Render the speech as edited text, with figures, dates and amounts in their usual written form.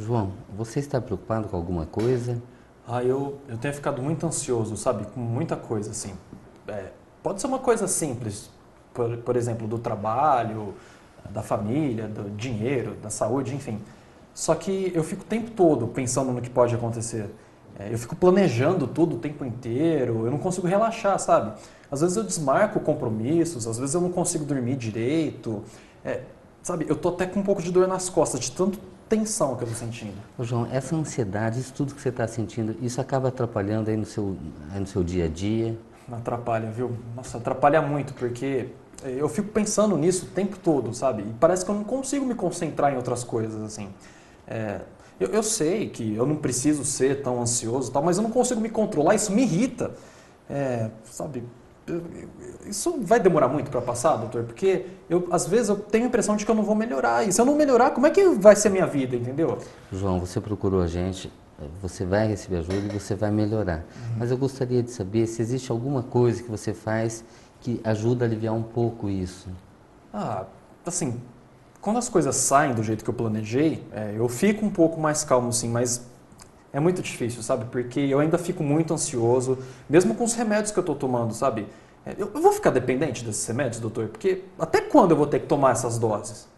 João, você está preocupado com alguma coisa? Ah, eu tenho ficado muito ansioso, sabe? Com muita coisa, assim. Pode ser uma coisa simples, por exemplo, do trabalho, da família, do dinheiro, da saúde, enfim. Só que eu fico o tempo todo pensando no que pode acontecer. Eu fico planejando tudo o tempo inteiro, eu não consigo relaxar, sabe? Às vezes eu desmarco compromissos, às vezes eu não consigo dormir direito. Sabe, eu tô até com um pouco de dor nas costas, de tanta tensão que eu tô sentindo. Ô João, essa ansiedade, isso tudo que você tá sentindo, isso acaba atrapalhando aí no seu dia a dia? Atrapalha, viu? Nossa, atrapalha muito, porque eu fico pensando nisso o tempo todo, sabe? E parece que eu não consigo me concentrar em outras coisas, assim. Eu sei que eu não preciso ser tão ansioso, mas eu não consigo me controlar, isso me irrita. Sabe, isso vai demorar muito para passar, doutor? Porque às vezes eu tenho a impressão de que eu não vou melhorar. E se eu não melhorar, como é que vai ser a minha vida, entendeu? João, você procurou a gente, você vai receber ajuda e você vai melhorar. Mas eu gostaria de saber se existe alguma coisa que você faz que ajuda a aliviar um pouco isso. Ah, assim, quando as coisas saem do jeito que eu planejei, eu fico um pouco mais calmo, sim, mas é muito difícil, sabe? Porque eu ainda fico muito ansioso, mesmo com os remédios que eu estou tomando, sabe? Eu vou ficar dependente desses remédios, doutor? Porque até quando eu vou ter que tomar essas doses?